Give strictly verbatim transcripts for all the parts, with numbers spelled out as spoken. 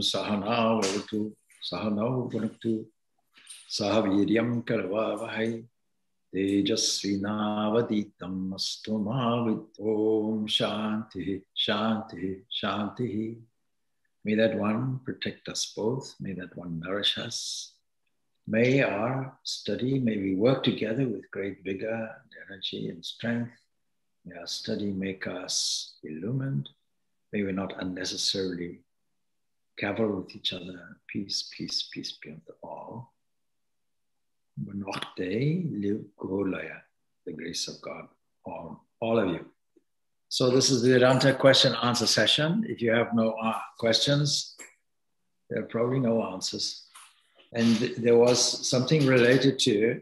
Sahana Vavatu, Sahana Vanaktu, Sahaviryam Karavavahai, Tejasvinavaditam Astumavit, Om Shanti, Shanti, Shanti. May that one protect us both, may that one nourish us. May our study, may we work together with great vigor and energy and strength. May our study make us illumined. May we not unnecessarily cover with each other. Peace, peace, peace be unto all. Benach Dei, live Guru Laya, the grace of God on all of you. So this is the Vedanta question answer session. If you have no questions, there are probably no answers. And there was something related to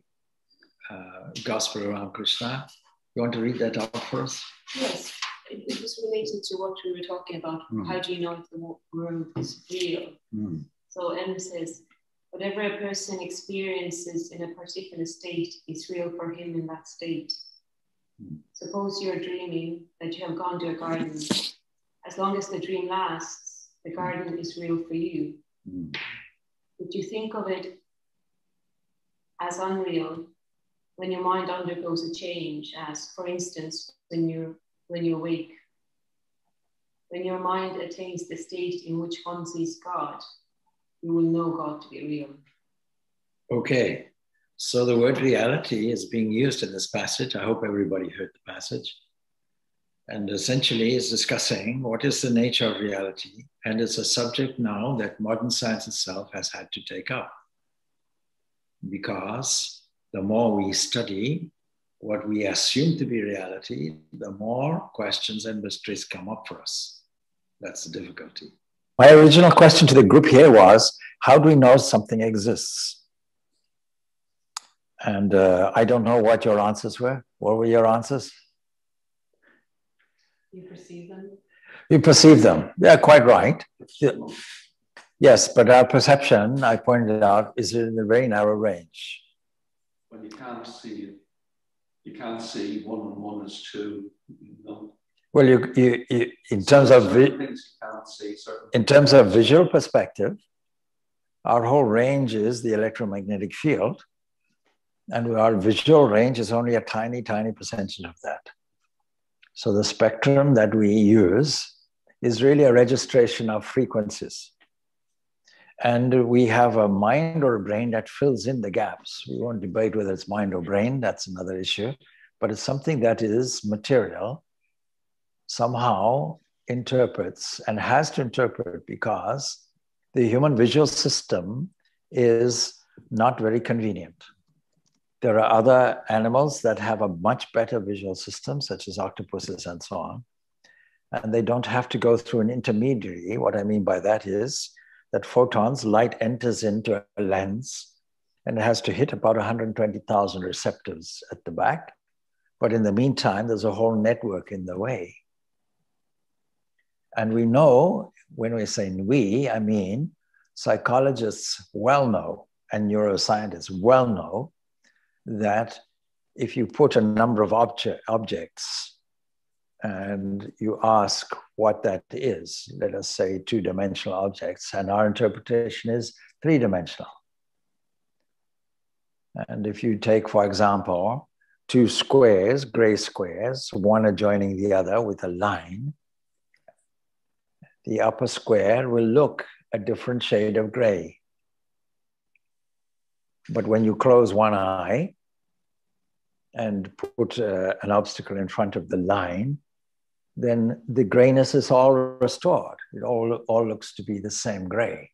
uh, Gospel of Ramakrishna. You want to read that out for us? Yes. It was related to what we were talking about. Mm. How do you know if the world is real? Mm. So Em says, whatever a person experiences in a particular state is real for him in that state. Mm. Suppose you're dreaming that you have gone to a garden. As long as the dream lasts, the garden is real for you. Mm. But you think of it as unreal when your mind undergoes a change, as, for instance, when you're when you awake, when your mind attains the state in which one sees God, you will know God to be real. Okay, so the word reality is being used in this passage. I hope everybody heard the passage. And essentially is discussing what is the nature of reality. And it's a subject now that modern science itself has had to take up. Because the more we study what we assume to be reality, the more questions and mysteries come up for us. That's the difficulty. My original question to the group here was, how do we know something exists? And uh, I don't know what your answers were. What were your answers? You perceive them. You perceive them. Yeah, quite right. Yes, but our perception, I pointed out, is in a very narrow range. When you can't see it. You can't see one and one is two. No. Well, you, you, you in terms so, of things you can't see, in terms of visual perspective, our whole range is the electromagnetic field, and our visual range is only a tiny, tiny percentage of that. So the spectrum that we use is really a registration of frequencies, and we have a mind or a brain that fills in the gaps. We won't debate whether it's mind or brain, that's another issue, but it's something that is material, somehow interprets and has to interpret because the human visual system is not very convenient. There are other animals that have a much better visual system, such as octopuses and so on, and they don't have to go through an intermediary. What I mean by that is, that photons, light enters into a lens and it has to hit about one hundred twenty thousand receptors at the back. But in the meantime, there's a whole network in the way. And we know, when we say we, I mean, psychologists well know and neuroscientists well know that if you put a number of object, objects and you ask what that is, let us say two-dimensional objects, and our interpretation is three-dimensional. And if you take, for example, two squares, gray squares, one adjoining the other with a line, the upper square will look a different shade of gray. But when you close one eye and put uh, an obstacle in front of the line, then the grayness is all restored. It all, all looks to be the same gray.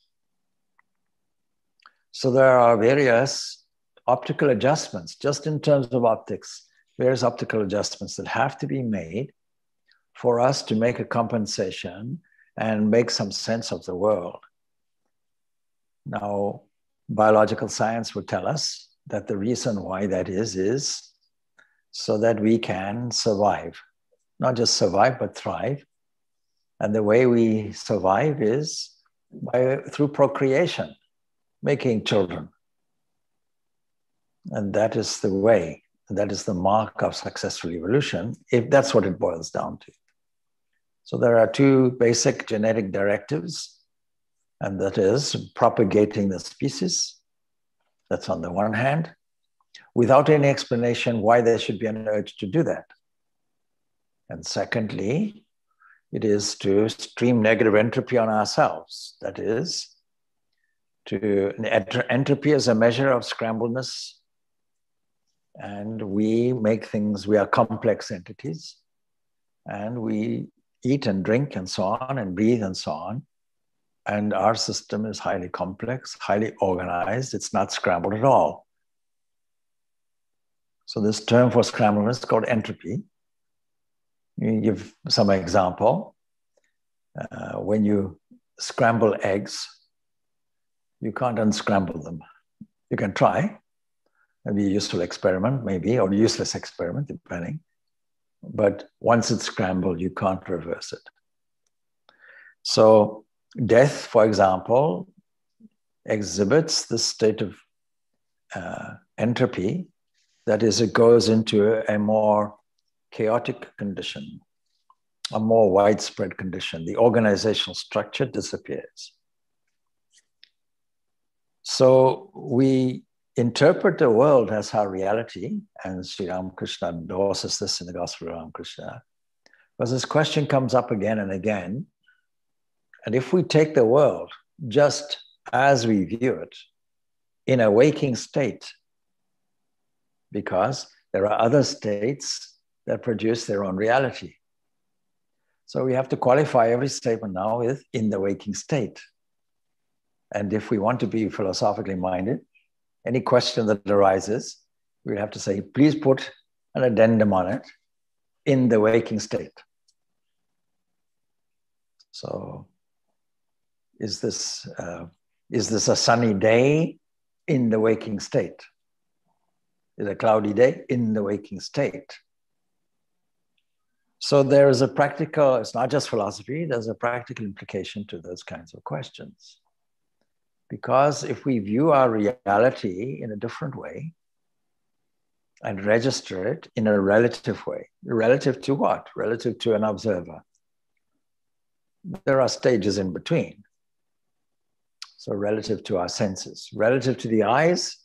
So there are various optical adjustments, just in terms of optics, various optical adjustments that have to be made for us to make a compensation and make some sense of the world. Now, biological science would tell us that the reason why that is, is so that we can survive. not just survive, but thrive. And the way we survive is by, through procreation, making children. And that is the way, that is the mark of successful evolution, if that's what it boils down to. So there are two basic genetic directives, and that is propagating the species, that's on the one hand, without any explanation why there should be an urge to do that. And secondly, it is to stream negative entropy on ourselves. That is, to entropy is a measure of scrambleness, and we make things, we are complex entities, and we eat and drink and so on, and breathe and so on. And our system is highly complex, highly organized. It's not scrambled at all. So this term for scrambling is called entropy. You give some example. Uh, when you scramble eggs, you can't unscramble them. You can try. Maybe a useful experiment, maybe, or a useless experiment, depending. But once it's scrambled, you can't reverse it. So death, for example, exhibits this state of uh, entropy. That is, it goes into a more chaotic condition, a more widespread condition. The organizational structure disappears. So we interpret the world as our reality, and Sri Ramakrishna endorses this in the Gospel of Ramakrishna, because this question comes up again and again. And if we take the world just as we view it in a waking state, because there are other states that produce their own reality. So we have to qualify every statement now with in the waking state. And if we want to be philosophically minded, any question that arises, we have to say, please put an addendum on it, in the waking state. So is this, uh, is this a sunny day in the waking state? Is a cloudy day in the waking state? So there is a practical, it's not just philosophy, there's a practical implication to those kinds of questions. Because if we view our reality in a different way and register it in a relative way, relative to what? Relative to an observer. There are stages in between. So relative to our senses, relative to the eyes,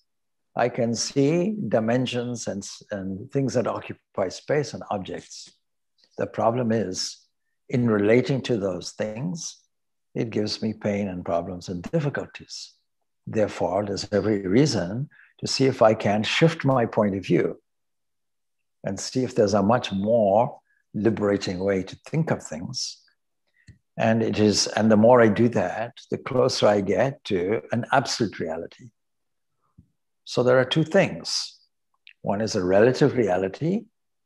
I can see dimensions and, and things that occupy space and objects. The problem is, in relating to those things, it gives me pain and problems and difficulties. Therefore, there's every reason to see if I can shift my point of view and see if there's a much more liberating way to think of things. And it is, and the more I do that, the closer I get to an absolute reality. So there are two things. One is a relative reality,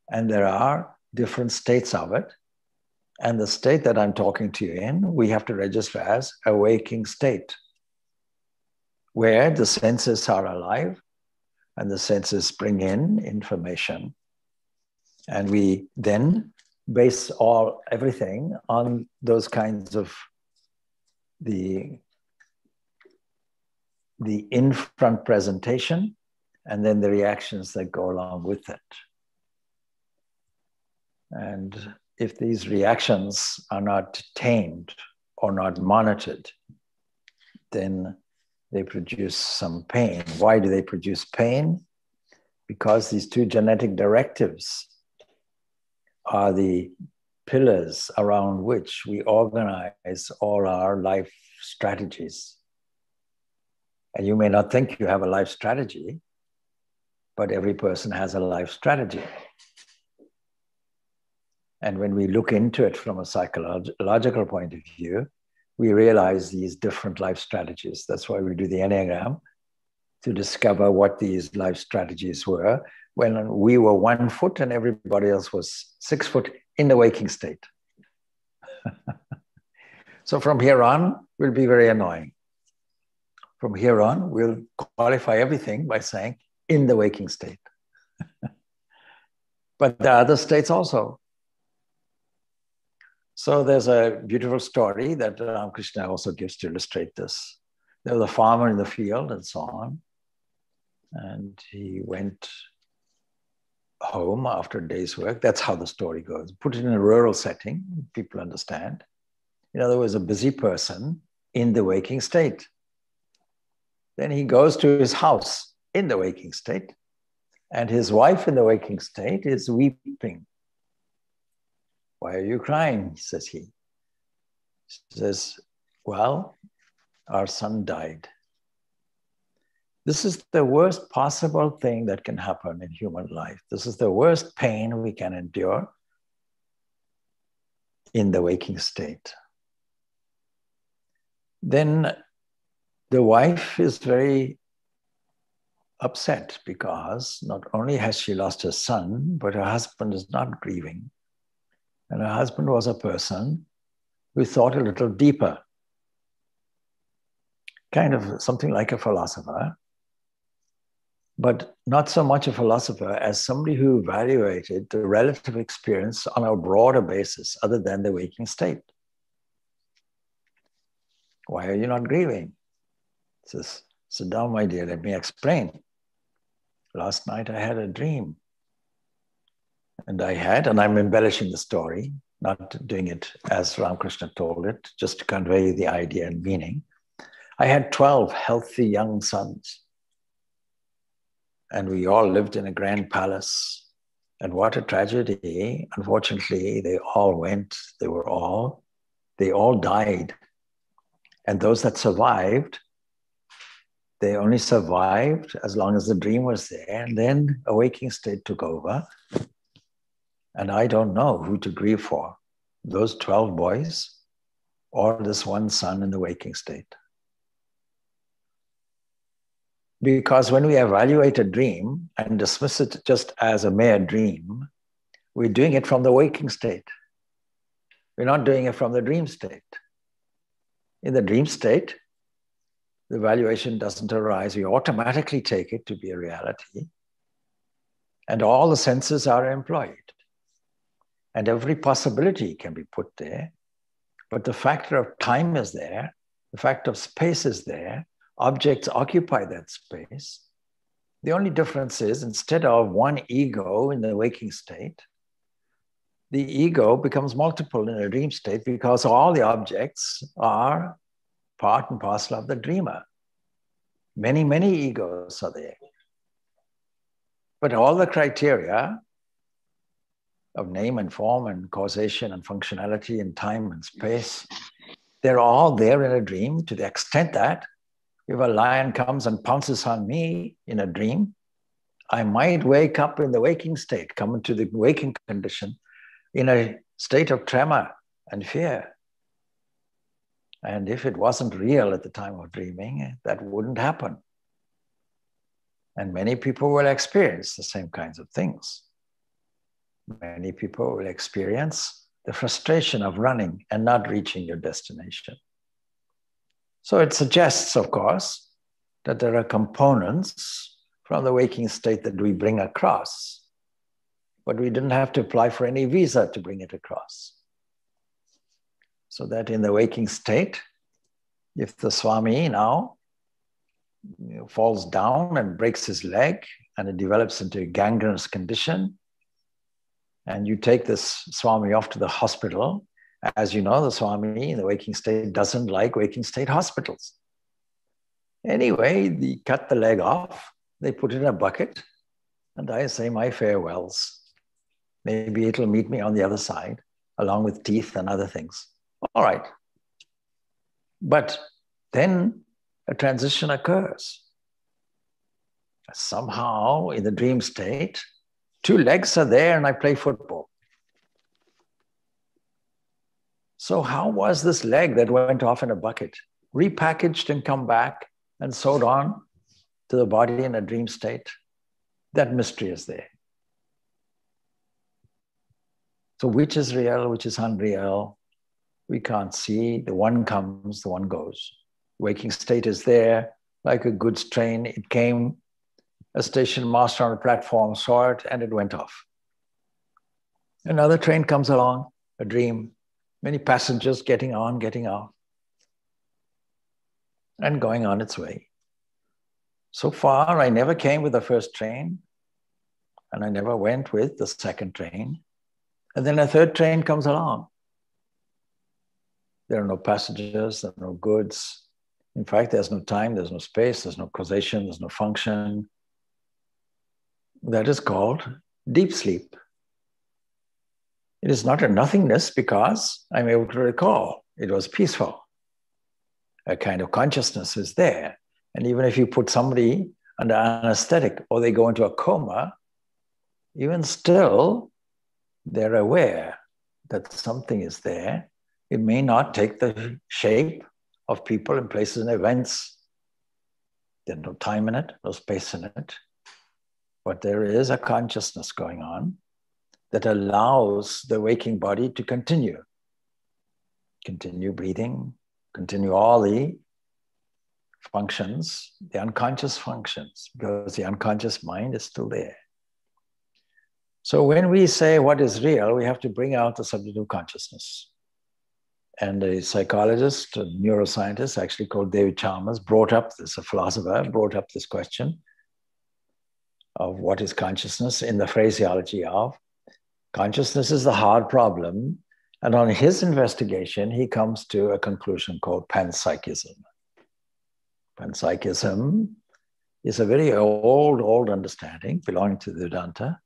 and there are different states of it. And the state that I'm talking to you in, we have to register as a waking state, where the senses are alive and the senses bring in information. And we then base all, everything on those kinds of the the in-front presentation, and then the reactions that go along with it. And if these reactions are not tamed or not monitored, then they produce some pain. Why do they produce pain? Because these two genetic directives are the pillars around which we organize all our life strategies. And you may not think you have a life strategy, but every person has a life strategy. And when we look into it from a psychological point of view, we realize these different life strategies. That's why we do the Enneagram, to discover what these life strategies were when we were one foot and everybody else was six foot in the waking state. So from here on, we'll be very annoying. From here on, we'll qualify everything by saying, in the waking state. But there are other states also. So there's a beautiful story that Ramakrishna also gives to illustrate this. There was a farmer in the field and so on. And he went home after a day's work. That's how the story goes. Put it in a rural setting, people understand. In other words, a busy person in the waking state. Then he goes to his house in the waking state, and his wife in the waking state is weeping. Why are you crying, says he. She says, well, our son died. This is the worst possible thing that can happen in human life. This is the worst pain we can endure in the waking state. Then the wife is very upset because not only has she lost her son, but her husband is not grieving. And her husband was a person who thought a little deeper, kind of something like a philosopher, but not so much a philosopher as somebody who evaluated the relative experience on a broader basis other than the waking state. Why are you not grieving? He says, sit down, my dear, let me explain. Last night I had a dream. And I had, and I'm embellishing the story, not doing it as Ramakrishna told it, just to convey the idea and meaning. I had twelve healthy young sons. And we all lived in a grand palace. And what a tragedy. Unfortunately, they all went, they were all, they all died. And those that survived, they only survived as long as the dream was there. And then a waking state took over. And I don't know who to grieve for, those twelve boys or this one son in the waking state. Because when we evaluate a dream and dismiss it just as a mere dream, we're doing it from the waking state. We're not doing it from the dream state. In the dream state, the evaluation doesn't arise. We automatically take it to be a reality. And all the senses are employed. And every possibility can be put there. But the factor of time is there. The factor of space is there. Objects occupy that space. The only difference is, instead of one ego in the waking state, the ego becomes multiple in a dream state because all the objects are part and parcel of the dreamer. Many, many egos are there. But all the criteria of name and form and causation and functionality and time and space, they're all there in a dream to the extent that if a lion comes and pounces on me in a dream, I might wake up in the waking state, come into the waking condition in a state of tremor and fear. And if it wasn't real at the time of dreaming, that wouldn't happen. And many people will experience the same kinds of things. Many people will experience the frustration of running and not reaching your destination. So it suggests, of course, that there are components from the waking state that we bring across, but we didn't have to apply for any visa to bring it across. So that in the waking state, if the Swami now falls down and breaks his leg and it develops into a gangrenous condition, and you take this Swami off to the hospital, as you know, the Swami in the waking state doesn't like waking state hospitals. Anyway, they cut the leg off, they put it in a bucket, and I say my farewells. Maybe it'll meet me on the other side, along with teeth and other things. All right. But then a transition occurs. Somehow, in the dream state, two legs are there and I play football. So how was this leg that went off in a bucket repackaged and come back and sewed on to the body in a dream state? That mystery is there. So which is real, which is unreal? We can't see. The one comes, the one goes. Waking state is there, like a goods train. It came. A station master on a platform saw it and it went off. Another train comes along, a dream, many passengers getting on, getting off, and going on its way. So far, I never came with the first train, and I never went with the second train. And then a third train comes along. There are no passengers, there are no goods. In fact, there's no time, there's no space, there's no causation, there's no function. That is called deep sleep. It is not a nothingness because I'm able to recall it was peaceful. A kind of consciousness is there. And even if you put somebody under anesthetic or they go into a coma, even still, they're aware that something is there. It may not take the shape of people and places and events. There's no time in it, no space in it. But there is a consciousness going on that allows the waking body to continue. Continue breathing, continue all the functions, the unconscious functions, because the unconscious mind is still there. So when we say what is real, we have to bring out the subject of consciousness. And a psychologist, a neuroscientist actually called David Chalmers, brought up this, a philosopher, brought up this question of what is consciousness in the phraseology of consciousness is the hard problem. And on his investigation, he comes to a conclusion called panpsychism. Panpsychism is a very old, old understanding belonging to the Vedanta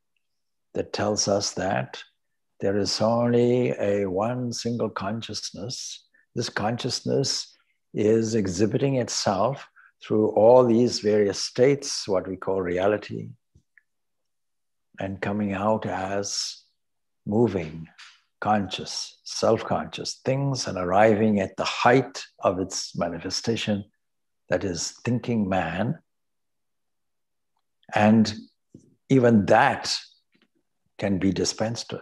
that tells us that there is only a one single consciousness. This consciousness is exhibiting itself through all these various states, what we call reality, and coming out as moving, conscious, self-conscious things, and arriving at the height of its manifestation, that is thinking man. And even that can be dispensed with.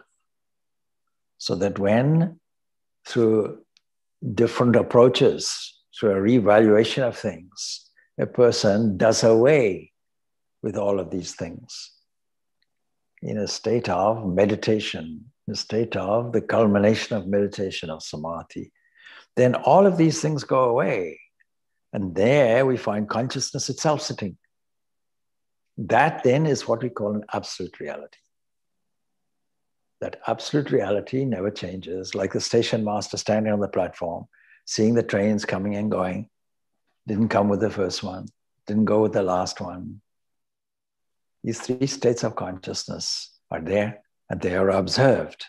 So that when, through different approaches, through a reevaluation of things, a person does away with all of these things in a state of meditation, in a state of the culmination of meditation, of samadhi, then all of these things go away. And there we find consciousness itself sitting. That then is what we call an absolute reality. That absolute reality never changes, like the station master standing on the platform, seeing the trains coming and going. Didn't come with the first one, didn't go with the last one. These three states of consciousness are there and they are observed.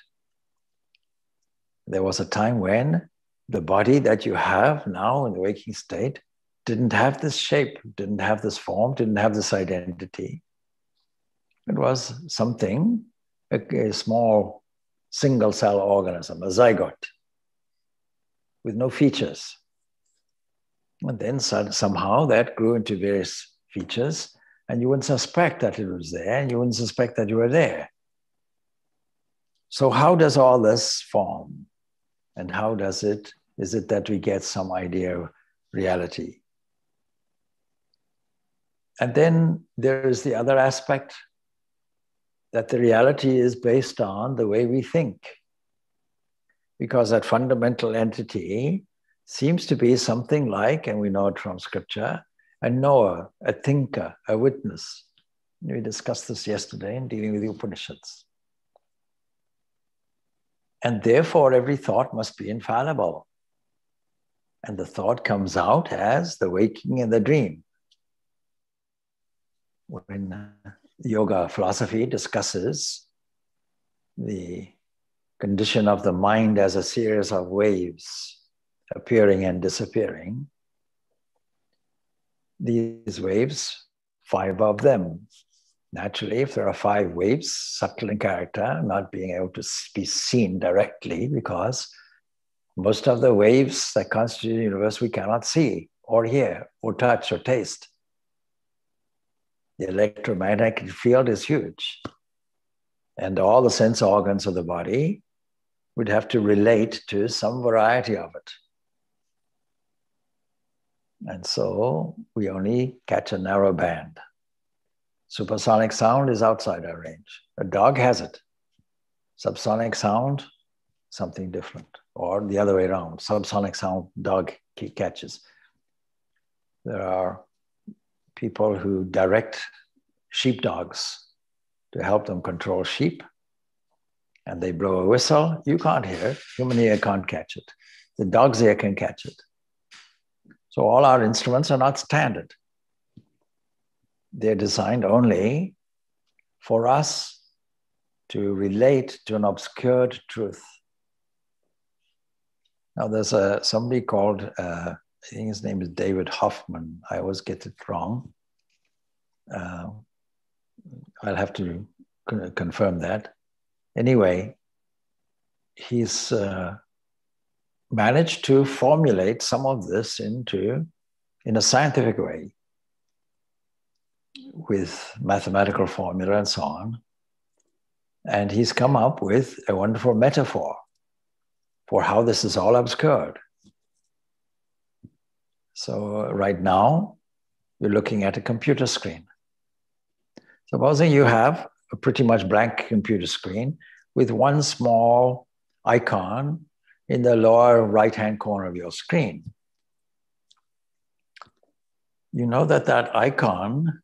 There was a time when the body that you have now in the waking state didn't have this shape, didn't have this form, didn't have this identity. It was something, a, a small single cell organism, a zygote, with no features. And then somehow that grew into various features, and you wouldn't suspect that it was there, and you wouldn't suspect that you were there. So how does all this form? And how does it, is it that we get some idea of reality? And then there is the other aspect, that the reality is based on the way we think. Because that fundamental entity seems to be something like, and we know it from scripture, a knower, a thinker, a witness. We discussed this yesterday in dealing with the Upanishads. And therefore, every thought must be infallible. And the thought comes out as the waking and the dream. When yoga philosophy discusses the condition of the mind as a series of waves appearing and disappearing, these waves, five of them. Naturally, if there are five waves, subtle in character, not being able to be seen directly because most of the waves that constitute the universe we cannot see or hear or touch or taste. The electromagnetic field is huge. And all the sense organs of the body would have to relate to some variety of it. And so we only catch a narrow band. Supersonic sound is outside our range. A dog has it. Subsonic sound, something different. or the other way around, subsonic sound dog catches. There are people who direct sheepdogs to help them control sheep, and they blow a whistle. You can't hear it. Human ear can't catch it. The dog's ear can catch it. So all our instruments are not standard. They're designed only for us to relate to an obscured truth. Now there's a, somebody called, uh, I think his name is David Hoffman. I always get it wrong. Uh, I'll have to con confirm that. Anyway, he's uh, managed to formulate some of this into, in a scientific way, with mathematical formula and so on. And he's come up with a wonderful metaphor for how this is all obscured. So right now, you're looking at a computer screen. Supposing you have a pretty much blank computer screen with one small icon in the lower right-hand corner of your screen. You know that that icon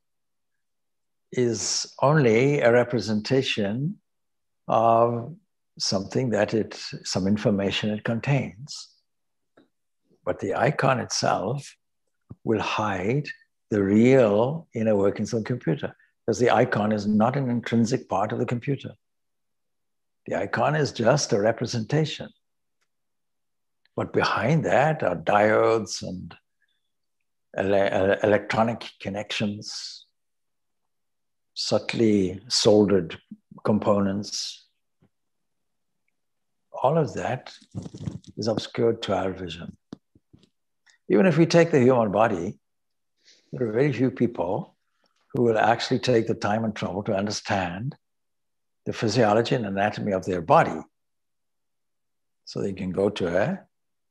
is only a representation of something that it, some information it contains. But the icon itself will hide the real inner workings of the computer, because the icon is not an intrinsic part of the computer. The icon is just a representation. But behind that are diodes and ele- electronic connections, subtly soldered components. All of that is obscured to our vision. Even if we take the human body, there are very few people who will actually take the time and trouble to understand the physiology and anatomy of their body. So they can go to an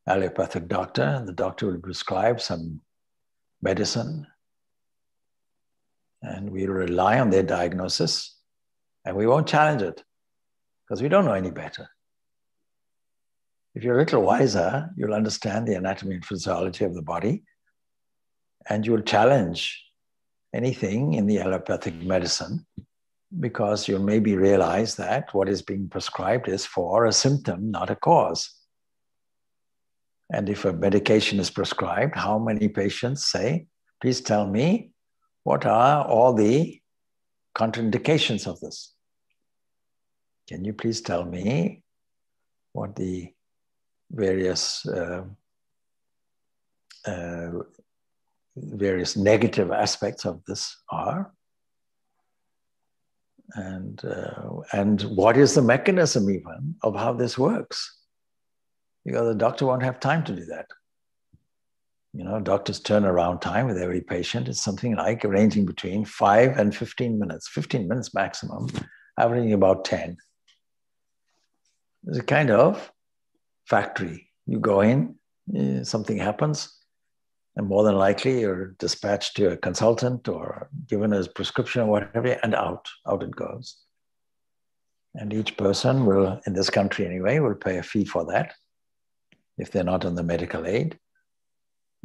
allopathic doctor, and the doctor will prescribe some medicine, and we rely on their diagnosis, and we won't challenge it because we don't know any better. If you're a little wiser, you'll understand the anatomy and physiology of the body, and you'll challenge anything in the allopathic medicine, because you'll maybe realize that what is being prescribed is for a symptom, not a cause. And if a medication is prescribed, how many patients say, please tell me, what are all the contraindications of this? Can you please tell me what the various uh, uh, various negative aspects of this are? And, uh, and what is the mechanism even of how this works? Because the doctor won't have time to do that. You know, doctor's turnaround time with every patient is something like ranging between five and fifteen minutes, fifteen minutes maximum, averaging about ten. It's a kind of factory. You go in, something happens, and more than likely you're dispatched to a consultant or given a prescription or whatever, and out, out it goes. And each person will, in this country anyway, will pay a fee for that if they're not on the medical aid.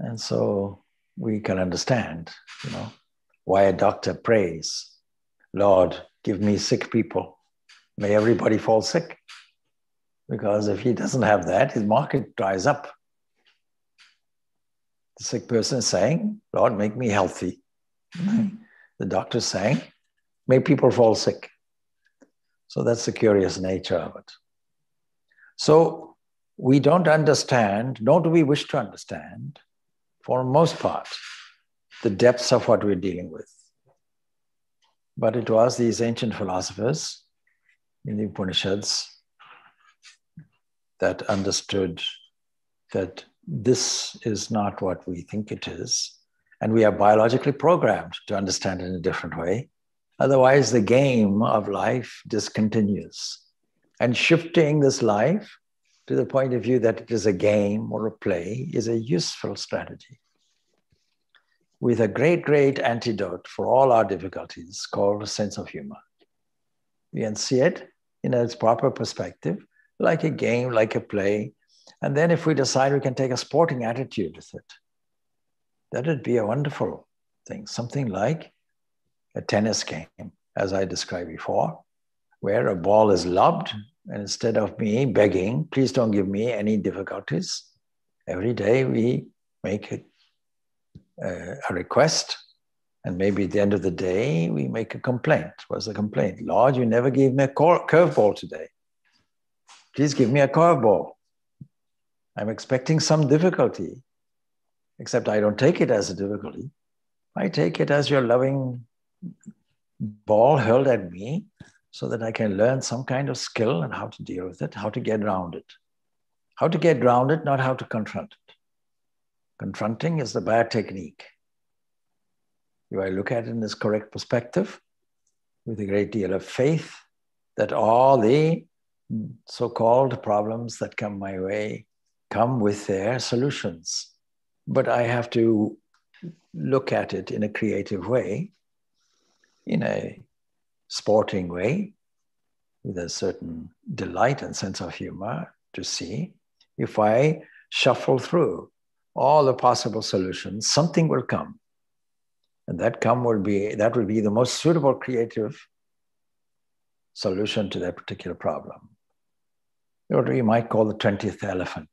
And so we can understand, you know, why a doctor prays, Lord, give me sick people. May everybody fall sick. Because if he doesn't have that, his market dries up. The sick person is saying, Lord, make me healthy. Mm-hmm. The doctor is saying, make people fall sick. So that's the curious nature of it. So we don't understand, nor do we wish to understand, for the most part, the depths of what we're dealing with. But it was these ancient philosophers in the Upanishads that understood that this is not what we think it is, and we are biologically programmed to understand it in a different way. Otherwise, the game of life discontinues. And shifting this life to the point of view that it is a game or a play is a useful strategy, with a great, great antidote for all our difficulties called a sense of humor. We can see it in its proper perspective, like a game, like a play, And then if we decide we can take a sporting attitude with it, that would be a wonderful thing. Something like a tennis game, as I described before, where a ball is lobbed, and instead of me begging, please don't give me any difficulties, every day we make a, uh, a request, and maybe at the end of the day, we make a complaint. What's the complaint? Lord, you never gave me a curveball today. Please give me a curveball. I'm expecting some difficulty, except I don't take it as a difficulty. I take it as your loving ball hurled at me, so that I can learn some kind of skill and how to deal with it, how to get around it. How to get around it, not how to confront it. Confronting is the bad technique. If I look at it in this correct perspective, with a great deal of faith, that all the so-called problems that come my way come with their solutions. But I have to look at it in a creative way, in a sporting way, with a certain delight and sense of humor, to see if I shuffle through all the possible solutions, something will come. And that come will be, that will be the most suitable creative solution to that particular problem. What we might call the twentieth elephant.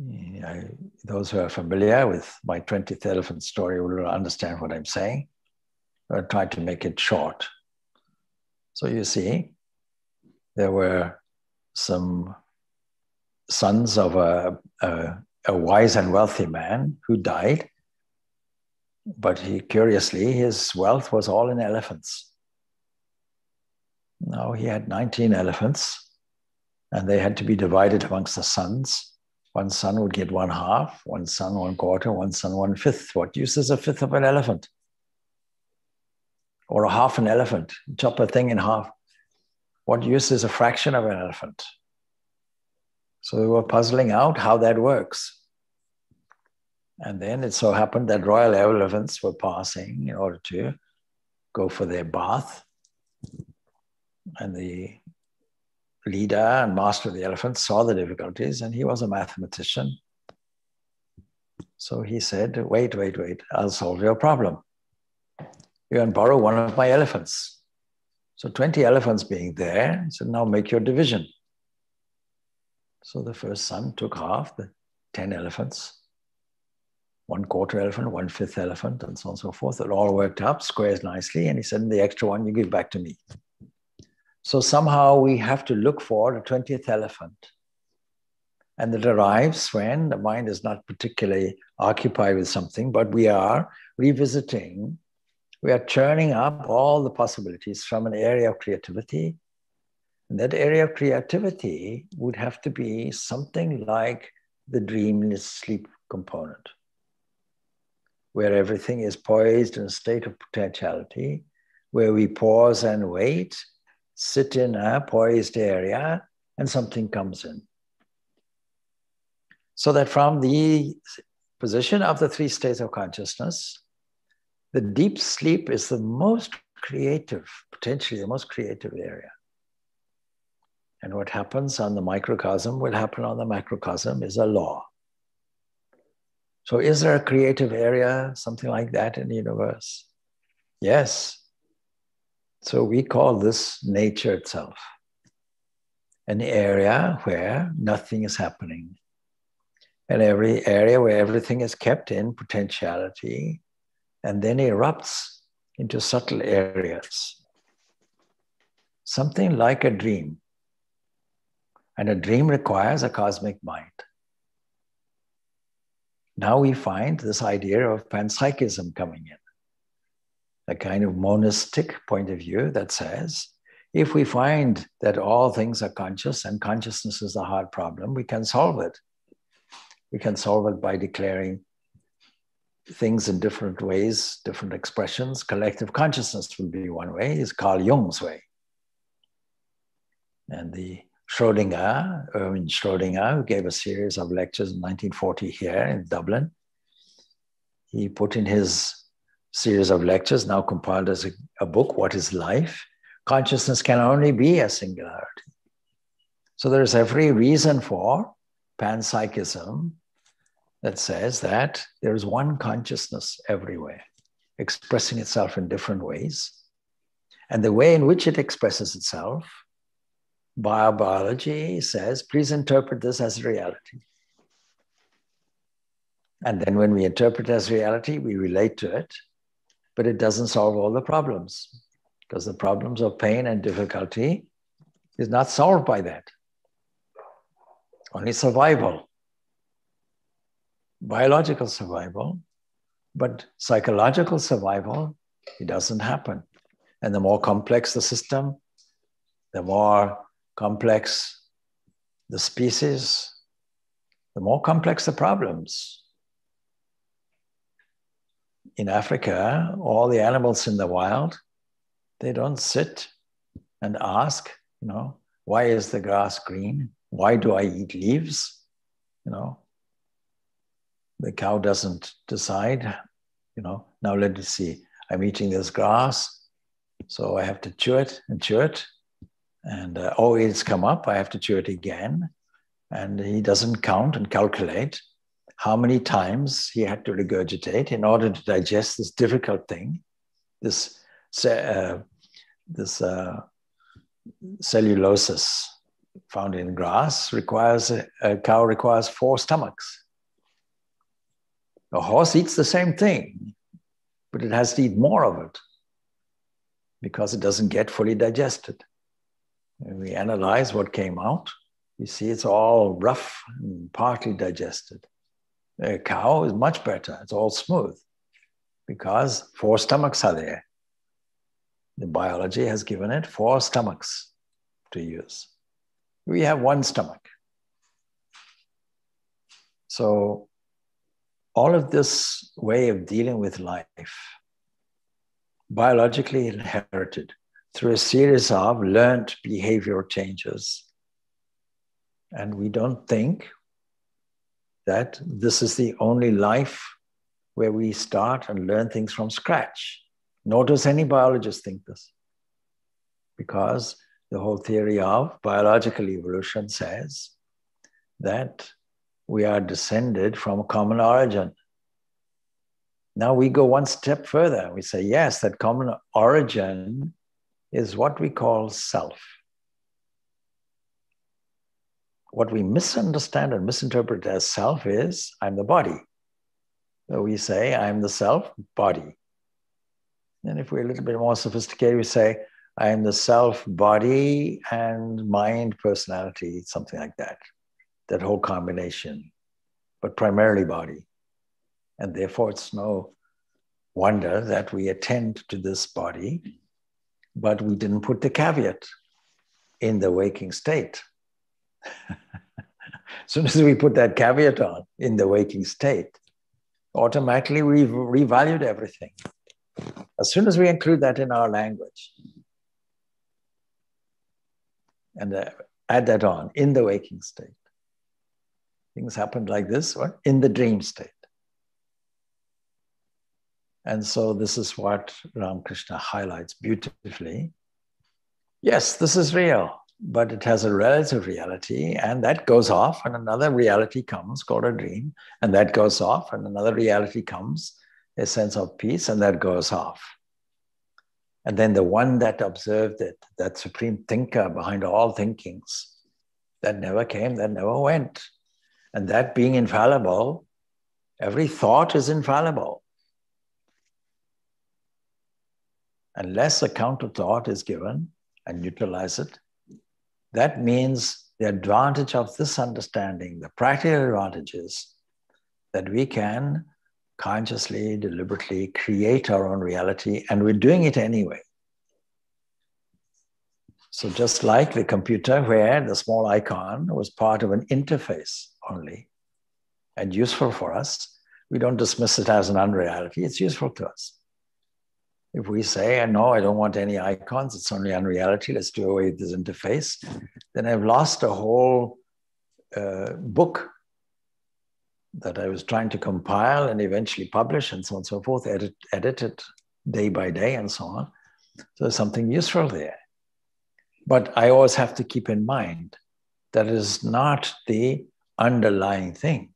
I, those who are familiar with my twentieth elephant story will understand what I'm saying. I'll try to make it short. So you see, there were some sons of a, a, a wise and wealthy man who died, but he, curiously, his wealth was all in elephants. Now he had nineteen elephants, and they had to be divided amongst the sons. One son would get one half, one son one quarter, one son one fifth. What use is a fifth of an elephant? Or a half an elephant, chop a thing in half. What use is a fraction of an elephant? So they were puzzling out how that works. And then it so happened that royal elephants were passing in order to go for their bath. And the leader and master of the elephants saw the difficulties, and he was a mathematician. So he said, wait, wait, wait, I'll solve your problem. You can borrow one of my elephants. So twenty elephants being there, he said, now make your division. So the first son took half, the ten elephants, one quarter elephant, one fifth elephant, and so on and so forth. It all worked up, squares nicely, and he said, the extra one you give back to me. So somehow we have to look for the twentieth elephant. And it arrives when the mind is not particularly occupied with something, but we are revisiting. We are churning up all the possibilities from an area of creativity. And that area of creativity would have to be something like the dreamless sleep component, where everything is poised in a state of potentiality, where we pause and wait, sit in a poised area, and something comes in. So that from the position of the three states of consciousness, the deep sleep is the most creative, potentially the most creative area. And what happens on the microcosm will happen on the macrocosm is a law. So is there a creative area, something like that, in the universe? Yes. So we call this nature itself, an area where nothing is happening, and every area where everything is kept in potentiality, and then erupts into subtle areas. Something like a dream. And a dream requires a cosmic mind. Now we find this idea of panpsychism coming in, a kind of monistic point of view that says, if we find that all things are conscious and consciousness is a hard problem, we can solve it. We can solve it by declaring things in different ways, different expressions. Collective consciousness will be one way, is Carl Jung's way. And the Schrodinger, Erwin Schrodinger, who gave a series of lectures in nineteen forty here in Dublin, he put in his series of lectures, now compiled as a, a book, What is Life? Consciousness can only be a singularity. So there is every reason for panpsychism that says that there is one consciousness everywhere, expressing itself in different ways. And the way in which it expresses itself, biobiology says, please interpret this as reality. And then when we interpret it as reality, we relate to it, but it doesn't solve all the problems, because the problems of pain and difficulty is not solved by that. Only survival, biological survival, but psychological survival, it doesn't happen. And the more complex the system, the more complex the species, the more complex the problems. In Africa, all the animals in the wild, they don't sit and ask, you know, why is the grass green? Why do I eat leaves? You know, the cow doesn't decide, you know, now let me see, I'm eating this grass, so I have to chew it and chew it. And uh, oh, it's come up, I have to chew it again. And he doesn't count and calculate how many times he had to regurgitate in order to digest this difficult thing, this, uh, this uh, cellulosis found in grass. Requires, a cow requires four stomachs. A horse eats the same thing, but it has to eat more of it because it doesn't get fully digested. When we analyze what came out, we see it's all rough and partly digested. A cow is much better, it's all smooth, because four stomachs are there. The biology has given it four stomachs to use. We have one stomach. So all of this way of dealing with life, biologically inherited through a series of learned behavioral changes, and we don't think that this is the only life where we start and learn things from scratch. Nor does any biologist think this, because the whole theory of biological evolution says that we are descended from a common origin. Now we go one step further. We say, yes, that common origin is what we call self. What we misunderstand and misinterpret as self is, I'm the body. So we say, I'm the self body. And if we're a little bit more sophisticated, we say, I am the self body and mind personality, something like that, that whole combination, but primarily body. And therefore it's no wonder that we attend to this body, but we didn't put the caveat in the waking state. As soon as we put that caveat on in the waking state, automatically we've revalued everything. As soon as we include that in our language and uh, add that on in the waking state, things happened like this what? in the dream state. And so this is what Ramakrishna highlights beautifully. Yes, this is real. But it has a relative reality, and that goes off and another reality comes called a dream, and that goes off and another reality comes, a sense of peace, and that goes off. And then the one that observed it, that supreme thinker behind all thinkings, that never came, that never went. And that being infallible, every thought is infallible. Unless a counter thought is given and neutralize it, that means the advantage of this understanding, the practical advantage is that we can consciously, deliberately create our own reality, and we're doing it anyway. So just like the computer where the small icon was part of an interface only and useful for us, we don't dismiss it as an unreality, it's useful to us. If we say, no, I don't want any icons, it's only unreality, let's do away with this interface, then I've lost a whole uh, book that I was trying to compile and eventually publish and so on and so forth, edit, edit it day by day and so on. So there's something useful there. But I always have to keep in mind That is not the underlying thing.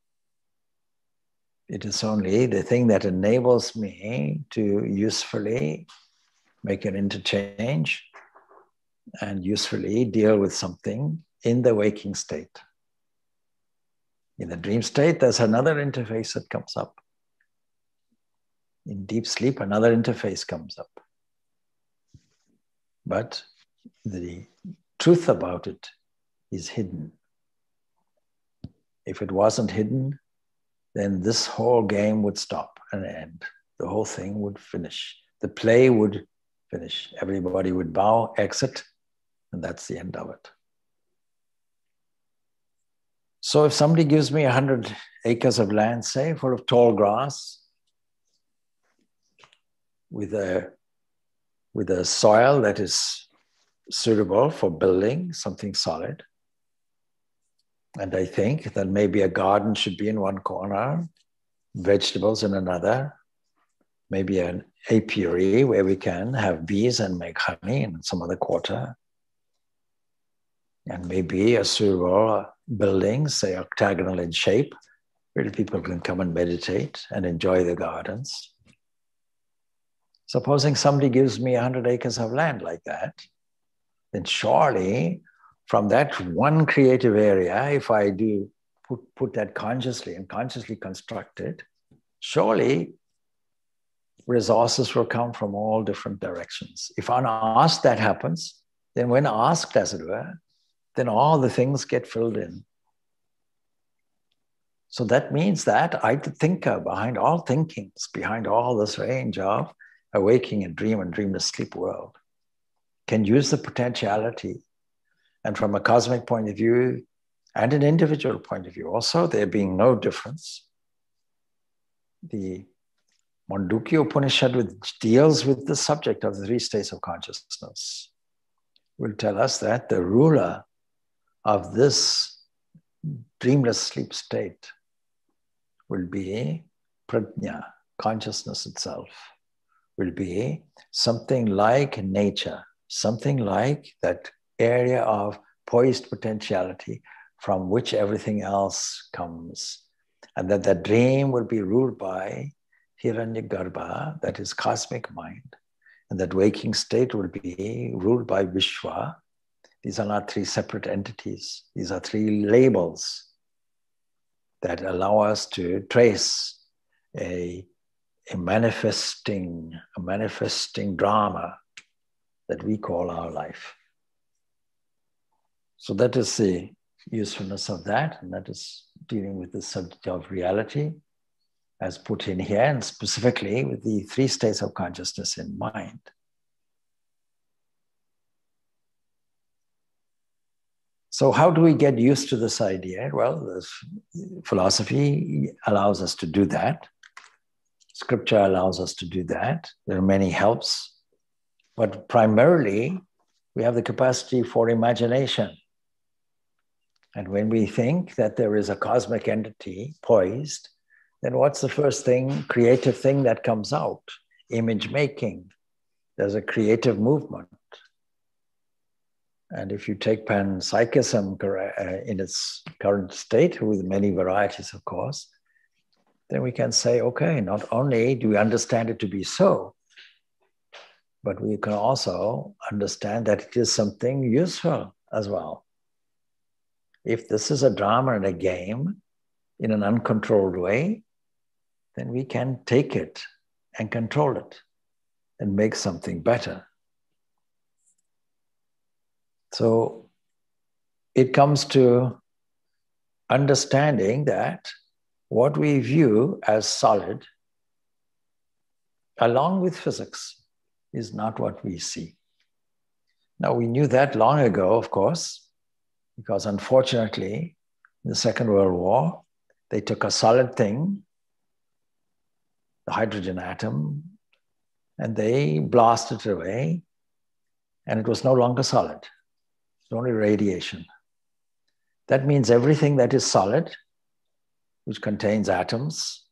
It is only the thing that enables me to usefully make an interchange and usefully deal with something in the waking state. In the dream state, there's another interface that comes up. In deep sleep, another interface comes up. But the truth about it is hidden. If it wasn't hidden, then this whole game would stop and end. The whole thing would finish. The play would finish. Everybody would bow, exit, and that's the end of it. So if somebody gives me one hundred acres of land, say, full of tall grass, with a, with a soil that is suitable for building something solid, and I think that maybe a garden should be in one corner, vegetables in another, maybe an apiary where we can have bees and make honey in some other quarter, and maybe a suitable building, say octagonal in shape, where people can come and meditate and enjoy the gardens. Supposing somebody gives me one hundred acres of land like that, then surely from that one creative area, if I do put, put that consciously and consciously construct it, surely resources will come from all different directions. If unasked that happens, then when asked, as it were, then all the things get filled in. So that means that I, the thinker, behind all thinkings, behind all this range of awaking and dream and dreamless sleep world, can use the potentiality. And from a cosmic point of view and an individual point of view also, there being no difference, the Mandukya Upanishad, which deals with the subject of the three states of consciousness, will tell us that the ruler of this dreamless sleep state will be Pragna, consciousness itself, will be something like nature, something like that area of poised potentiality from which everything else comes. And that the dream will be ruled by Hiranyagarbha, that is cosmic mind. And that waking state will be ruled by Vishwa. These are not three separate entities. These are three labels that allow us to trace a, a, manifesting, a manifesting drama that we call our life. So that is the usefulness of that, and that is dealing with the subject of reality as put in here, and specifically with the three states of consciousness in mind. So how do we get used to this idea? Well, this philosophy allows us to do that. Scripture allows us to do that. There are many helps, but primarily we have the capacity for imagination. And when we think that there is a cosmic entity poised, then what's the first thing, creative thing that comes out? Image making. There's a creative movement. And if you take panpsychism in its current state, with many varieties, of course, then we can say, okay, not only do we understand it to be so, but we can also understand that it is something useful as well. If this is a drama and a game in an uncontrolled way, then we can take it and control it and make something better. So it comes to understanding that what we view as solid, along with physics, is not what we see. Now, we knew that long ago, of course, because unfortunately, in the Second World War, they took a solid thing, the hydrogen atom, and they blasted it away, and it was no longer solid. It's only radiation. That means everything that is solid, which contains atoms,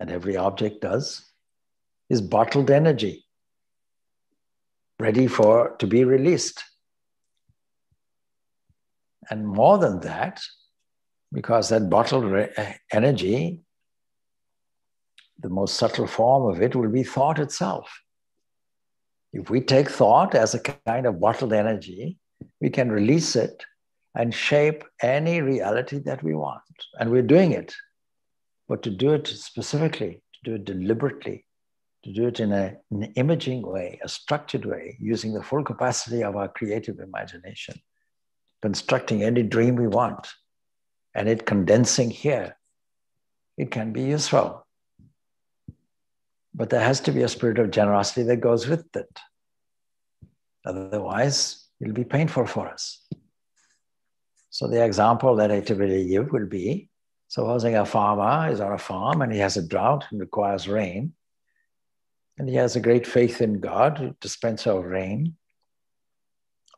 and every object does, is bottled energy, ready for to be released. And more than that, because that bottled energy, the most subtle form of it will be thought itself. If we take thought as a kind of bottled energy, we can release it and shape any reality that we want. And we're doing it. But to do it specifically, to do it deliberately, to do it in a, an imaging way, a structured way, using the full capacity of our creative imagination, constructing any dream we want, and it condensing here, it can be useful. But there has to be a spirit of generosity that goes with it. Otherwise, it'll be painful for us. So the example that I typically give will be, supposing a farmer is on a farm and he has a drought and requires rain, and he has a great faith in God, a dispenser of rain.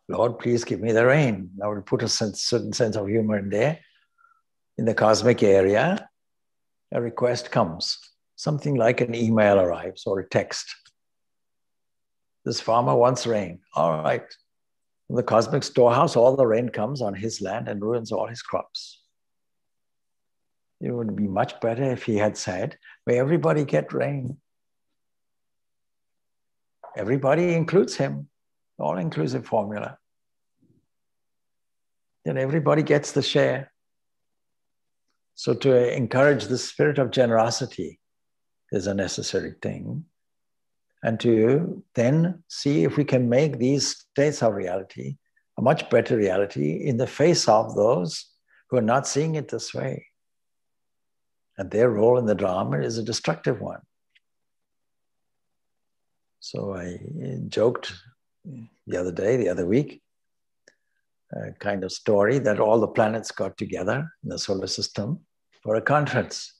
Lord, please give me the rain. That will put a sense, certain sense of humor in there. In the cosmic area, a request comes. Something like an email arrives or a text. This farmer wants rain. All right. From the cosmic storehouse, all the rain comes on his land and ruins all his crops. It would be much better if he had said, may everybody get rain. Everybody includes him. All-inclusive formula. Then everybody gets the share. So to encourage the spirit of generosity is a necessary thing. And to then see if we can make these states of reality a much better reality in the face of those who are not seeing it this way. And their role in the drama is a destructive one. So I joked the other day, the other week, a kind of story that all the planets got together in the solar system for a conference.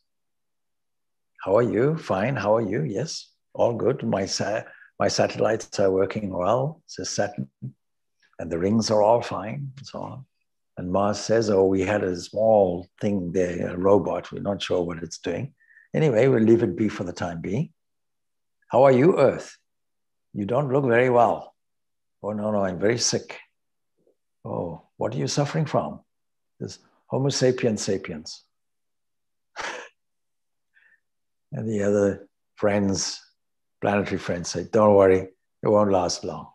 How are you? Fine. How are you? Yes. All good. My, sa my satellites are working well, says Saturn. And the rings are all fine, and so on. And Mars says, oh, we had a small thing there, a robot. We're not sure what it's doing. Anyway, we'll leave it be for the time being. How are you, Earth? You don't look very well. Oh, no, no, I'm very sick. Oh, what are you suffering from? This Homo sapiens sapiens. And the other friends, planetary friends say, don't worry, it won't last long.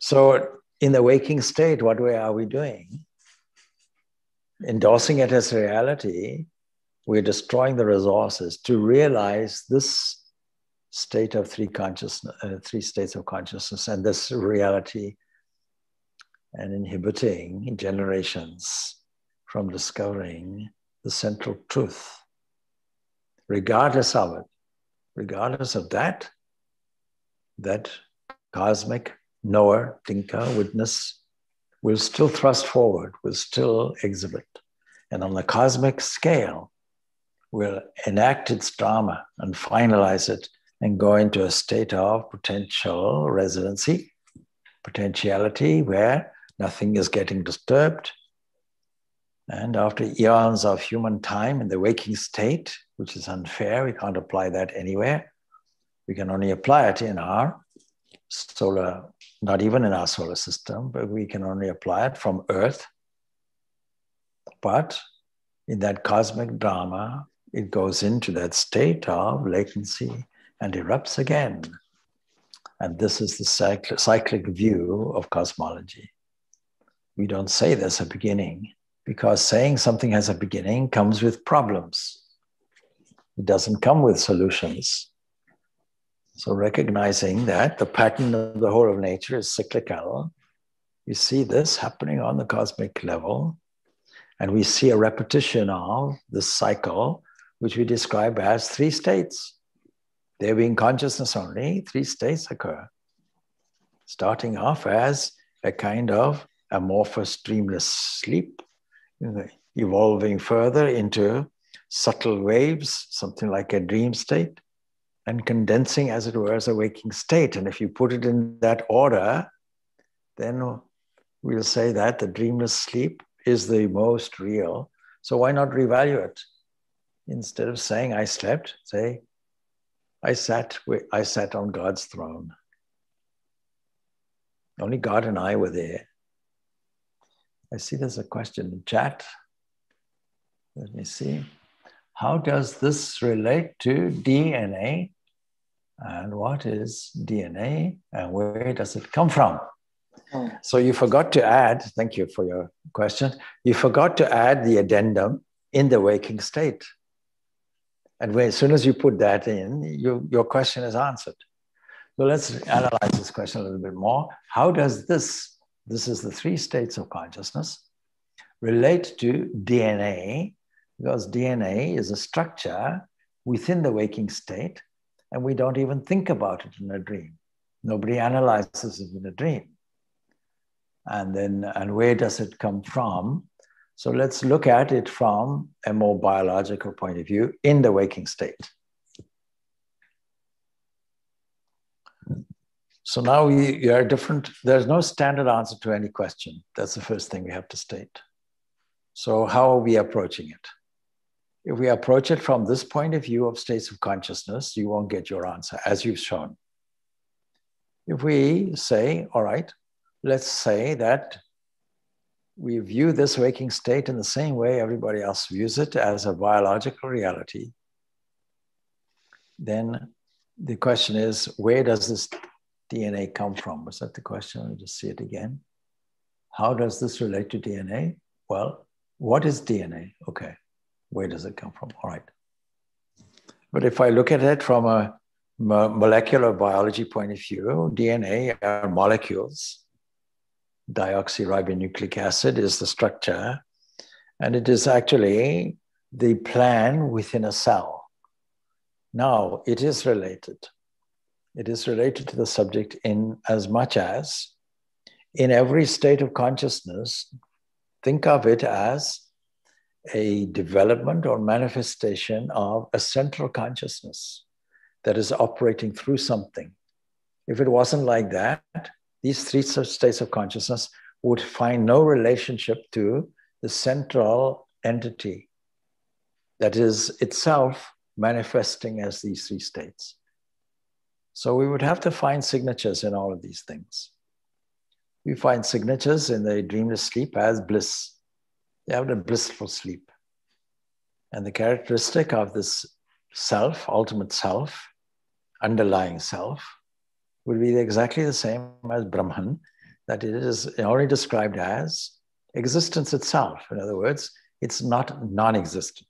So in the waking state, what way are we doing? Endorsing it as reality, we're destroying the resources to realize this state of three consciousness, uh, three states of consciousness, and this reality, and inhibiting generations from discovering the central truth. Regardless of it, regardless of that, that cosmic knower, thinker, witness will still thrust forward, will still exhibit. And on the cosmic scale, will enact its drama and finalize it and go into a state of potential residency, potentiality, where nothing is getting disturbed. And after eons of human time in the waking state, which is unfair, we can't apply that anywhere. We can only apply it in our solar, not even in our solar system, but we can only apply it from Earth. But in that cosmic drama, it goes into that state of latency and erupts again. And this is the cyclic, cyclic view of cosmology. We don't say there's a beginning, because saying something has a beginning comes with problems. It doesn't come with solutions. So recognizing that the pattern of the whole of nature is cyclical, we see this happening on the cosmic level, and we see a repetition of this cycle, which we describe as three states. There being consciousness only, three states occur. Starting off as a kind of amorphous, dreamless sleep, evolving further into subtle waves, something like a dream state, and condensing, as it were, as a waking state. And if you put it in that order, then we'll say that the dreamless sleep is the most real. So why not revalue it? Instead of saying, I slept, say, I sat, I sat on God's throne. Only God and I were there. I see there's a question in chat. Let me see. How does this relate to D N A? And what is D N A? And where does it come from? Oh. So you forgot to add, thank you for your question, you forgot to add the addendum in the waking state. And when, as soon as you put that in, you, your question is answered. So let's analyze this question a little bit more. How does this, this is the three states of consciousness, relate to D N A? Because D N A is a structure within the waking state, and we don't even think about it in a dream. Nobody analyzes it in a dream. And then, and where does it come from? So let's look at it from a more biological point of view in the waking state. So now you are different. There's no standard answer to any question. That's the first thing we have to state. So how are we approaching it? If we approach it from this point of view of states of consciousness, you won't get your answer, as you've shown. If we say, all right, let's say that we view this waking state in the same way everybody else views it, as a biological reality, then the question is, where does this D N A come from? Was that the question? Let me just see it again. How does this relate to D N A? Well, what is D N A? Okay, where does it come from? All right. But if I look at it from a molecular biology point of view, D N A are molecules. Deoxyribonucleic acid is the structure, and it is actually the plan within a cell. Now, it is related. It is related to the subject in as much as in every state of consciousness, think of it as a development or manifestation of a central consciousness that is operating through something. If it wasn't like that, these three states of consciousness would find no relationship to the central entity that is itself manifesting as these three states. So we would have to find signatures in all of these things. We find signatures in the dreamless sleep as bliss. They have a blissful sleep. And the characteristic of this self, ultimate self, underlying self, would be exactly the same as Brahman, that it is only described as existence itself. In other words, it's not non-existent.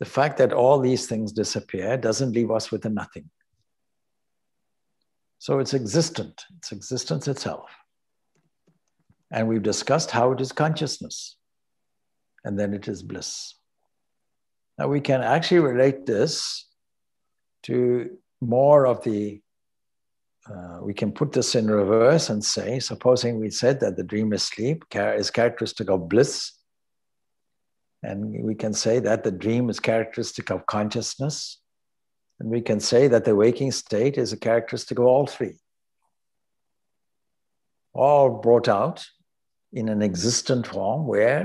The fact that all these things disappear doesn't leave us with a nothing. So it's existent, it's existence itself. And we've discussed how it is consciousness, and then it is bliss. Now we can actually relate this to more of the Uh, we can put this in reverse and say, supposing we said that the dreamless sleep is characteristic of bliss, and we can say that the dream is characteristic of consciousness, and we can say that the waking state is a characteristic of all three, all brought out in an existent form where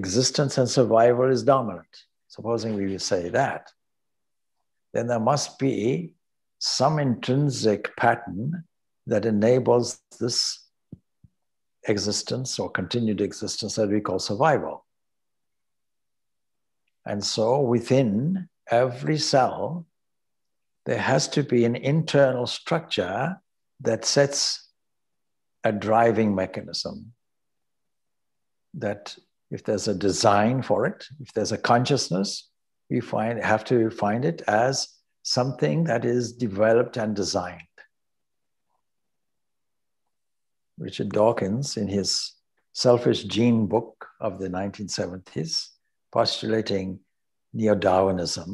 existence and survival is dominant. Supposing we say that, then there must be some intrinsic pattern that enables this existence or continued existence that we call survival. And so within every cell, there has to be an internal structure that sets a driving mechanism. That if there's a design for it, if there's a consciousness, we find, have to find it as something that is developed and designed. Richard Dawkins, in his Selfish Gene book of the nineteen seventies, postulating neo-Darwinism,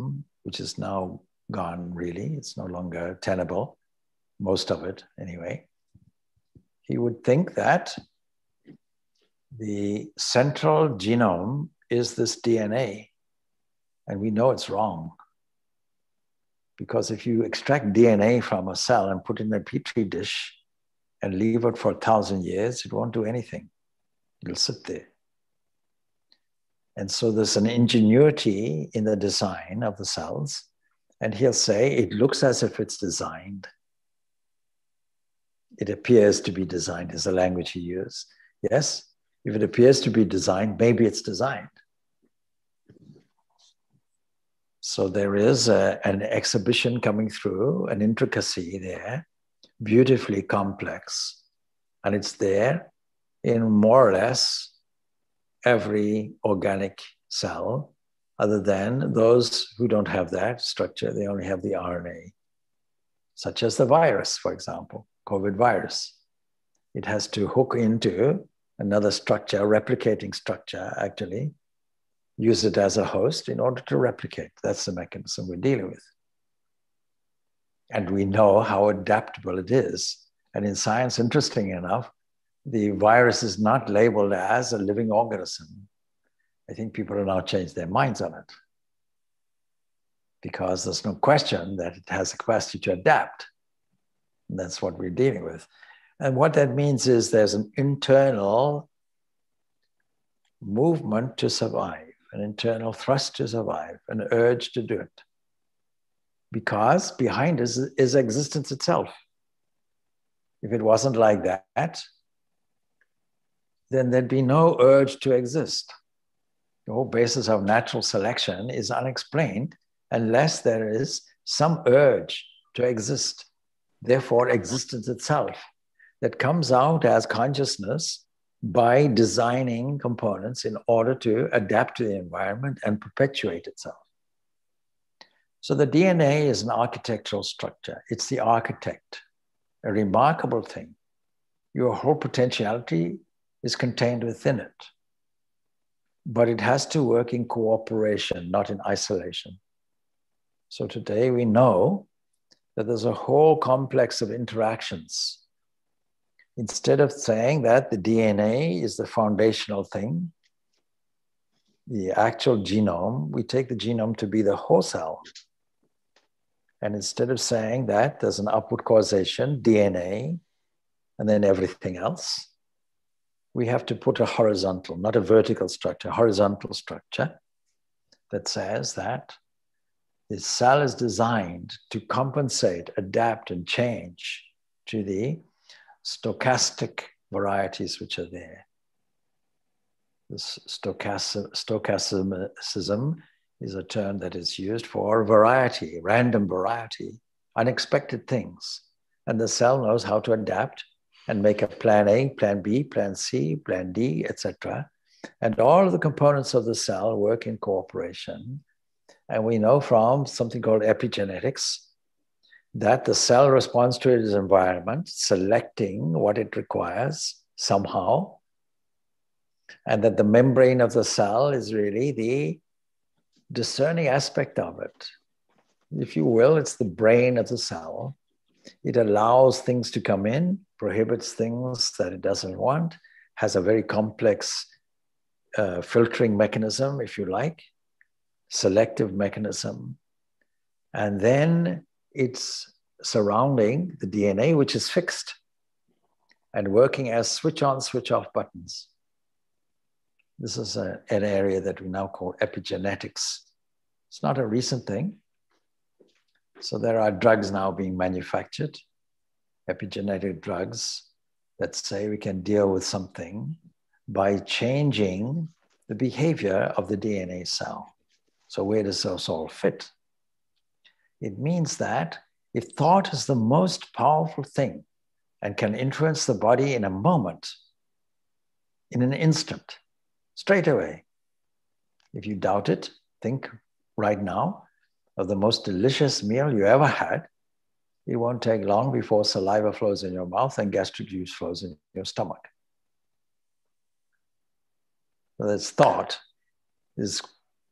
which is now gone really, it's no longer tenable, most of it anyway, he would think that the central genome is this D N A, and we know it's wrong. Because if you extract D N A from a cell and put it in a petri dish and leave it for a thousand years, it won't do anything. It'll sit there. And so there's an ingenuity in the design of the cells. And he'll say, it looks as if it's designed. It appears to be designed, is the language he used. Yes, If it appears to be designed, maybe it's designed. So there is a, an exhibition coming through, an intricacy there, beautifully complex. And it's there in more or less every organic cell, other than those who don't have that structure. They only have the R N A, such as the virus, for example, COVID virus. It has to hook into another structure, replicating structure, actually, use it as a host in order to replicate. That's the mechanism we're dealing with. And we know how adaptable it is. And in science, interesting enough, the virus is not labeled as a living organism. I think people have now changed their minds on it, because there's no question that it has a capacity to adapt. And that's what we're dealing with. And what that means is there's an internal movement to survive, an internal thrust to survive, an urge to do it. Because behind us is existence itself. If it wasn't like that, then there'd be no urge to exist. The whole basis of natural selection is unexplained unless there is some urge to exist. Therefore, existence itself, that comes out as consciousness by designing components in order to adapt to the environment and perpetuate itself. So the D N A is an architectural structure. It's the architect, a remarkable thing. Your whole potentiality is contained within it, but it has to work in cooperation, not in isolation. So today we know that there's a whole complex of interactions. Instead of saying that the D N A is the foundational thing, the actual genome, we take the genome to be the whole cell. And instead of saying that there's an upward causation, D N A, and then everything else, we have to put a horizontal, not a vertical structure, horizontal structure that says that the cell is designed to compensate, adapt, and change to the stochastic varieties which are there. This stochasm is a term that is used for variety, random variety, unexpected things. And the cell knows how to adapt and make a plan A, plan B, plan C, plan D, et cetera. And all of the components of the cell work in cooperation. And we know from something called epigenetics that the cell responds to its environment, selecting what it requires somehow, and that the membrane of the cell is really the discerning aspect of it. If you will, it's the brain of the cell. It allows things to come in, prohibits things that it doesn't want, has a very complex uh, filtering mechanism, if you like, selective mechanism. And then it's surrounding the D N A, which is fixed and working as switch-on, switch-off buttons. This is a, an area that we now call epigenetics. It's not a recent thing. So there are drugs now being manufactured, epigenetic drugs that say we can deal with something by changing the behavior of the D N A cell. So where does this all fit? It means that if thought is the most powerful thing and can influence the body in a moment, in an instant, straight away, if you doubt it, think right now of the most delicious meal you ever had. It won't take long before saliva flows in your mouth and gastric juice flows in your stomach. So this thought is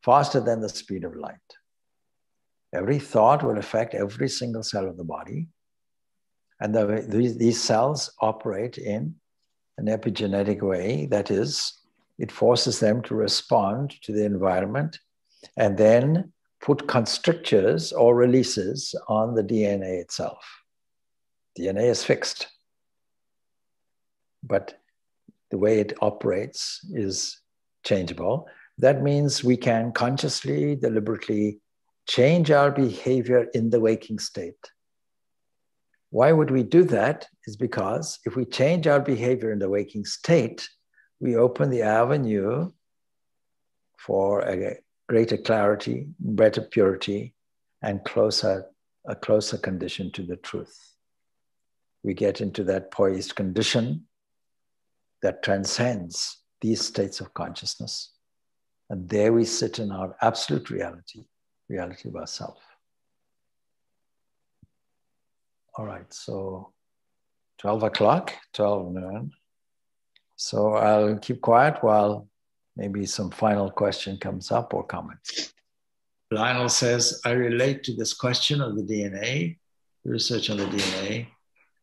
faster than the speed of light. Every thought will affect every single cell of the body. And the, these, these cells operate in an epigenetic way. That is, it forces them to respond to the environment and then put constrictors or releases on the D N A itself. D N A is fixed, but the way it operates is changeable. That means we can consciously, deliberately change our behavior in the waking state. Why would we do that? Is because if we change our behavior in the waking state, we open the avenue for a greater clarity, better purity, and closer, a closer condition to the truth. We get into that poised condition that transcends these states of consciousness. And there we sit in our absolute reality, reality of ourself. All right, so twelve o'clock, twelve noon. So I'll keep quiet while maybe some final question comes up or comments. Lionel says, I relate to this question of the D N A. The research on the D N A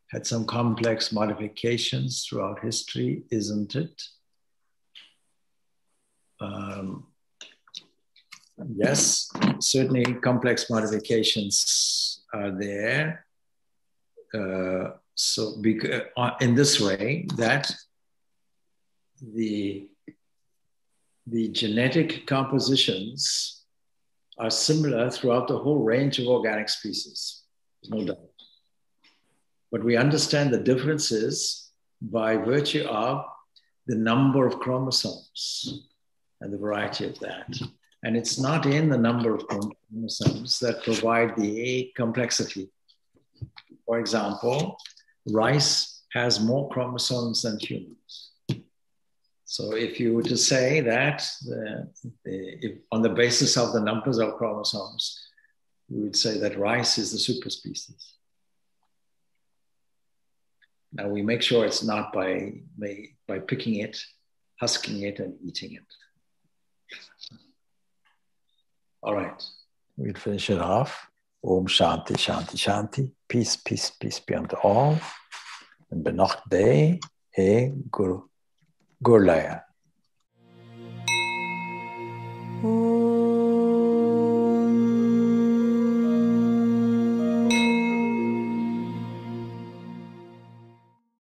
had some complex modifications throughout history, isn't it? Um, yes, certainly complex modifications are there. Uh, so because, uh, in this way that the, the genetic compositions are similar throughout the whole range of organic species, there's no doubt. But we understand the differences by virtue of the number of chromosomes and the variety of that. And it's not in the number of chromosomes that provide the complexity. For example, rice has more chromosomes than humans. So if you were to say that the, the, if on the basis of the numbers of chromosomes, we would say that rice is the superspecies. Now we make sure it's not by, by, by picking it, husking it, and eating it. All right. We'll finish it off. Om Shanti, Shanti, Shanti. Peace, peace, peace be unto all. And Benach Dei, E Guru, Guru Laya.